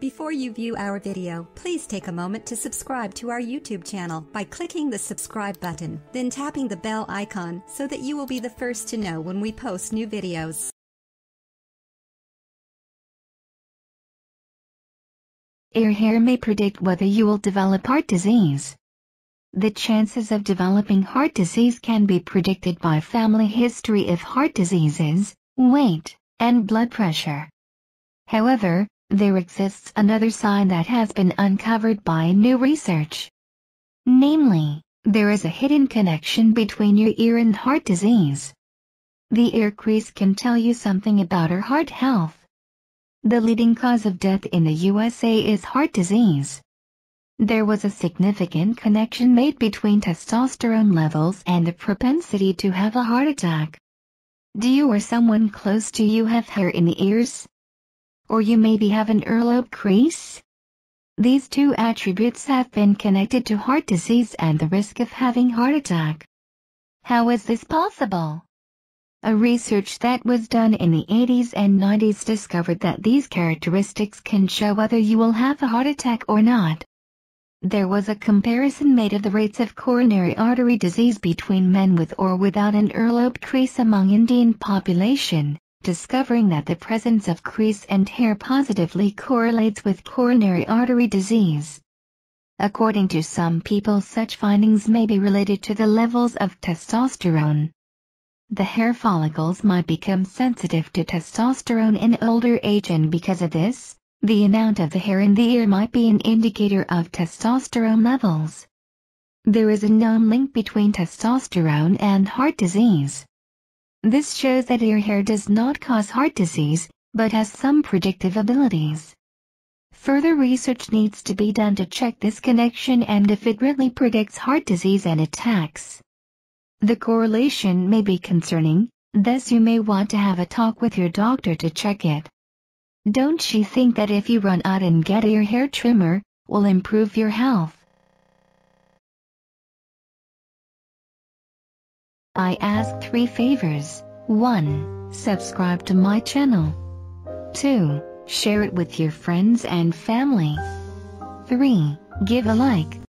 Before you view our video, please take a moment to subscribe to our YouTube channel by clicking the subscribe button, then tapping the bell icon so that you will be the first to know when we post new videos. Your hair may predict whether you will develop heart disease. The chances of developing heart disease can be predicted by family history of heart diseases, weight, and blood pressure. However, there exists another sign that has been uncovered by new research. Namely, there is a hidden connection between your ear and heart disease. The ear crease can tell you something about your heart health. The leading cause of death in the USA is heart disease. There was a significant connection made between testosterone levels and the propensity to have a heart attack. Do you or someone close to you have hair in the ears? Or you maybe have an earlobe crease? These two attributes have been connected to heart disease and the risk of having heart attack. How is this possible? A research that was done in the 80s and 90s discovered that these characteristics can show whether you will have a heart attack or not. There was a comparison made of the rates of coronary artery disease between men with or without an earlobe crease among Indian population, discovering that the presence of crease and hair positively correlates with coronary artery disease. According to some people, such findings may be related to the levels of testosterone. The hair follicles might become sensitive to testosterone in older age, and because of this, the amount of the hair in the ear might be an indicator of testosterone levels. There is a known link between testosterone and heart disease. This shows that ear hair does not cause heart disease, but has some predictive abilities. Further research needs to be done to check this connection and if it really predicts heart disease and attacks. The correlation may be concerning, thus you may want to have a talk with your doctor to check it. Don't you think that if you run out and get your hair trimmer, will improve your health? I ask three favors. 1. Subscribe to my channel. 2. Share it with your friends and family. 3. Give a like.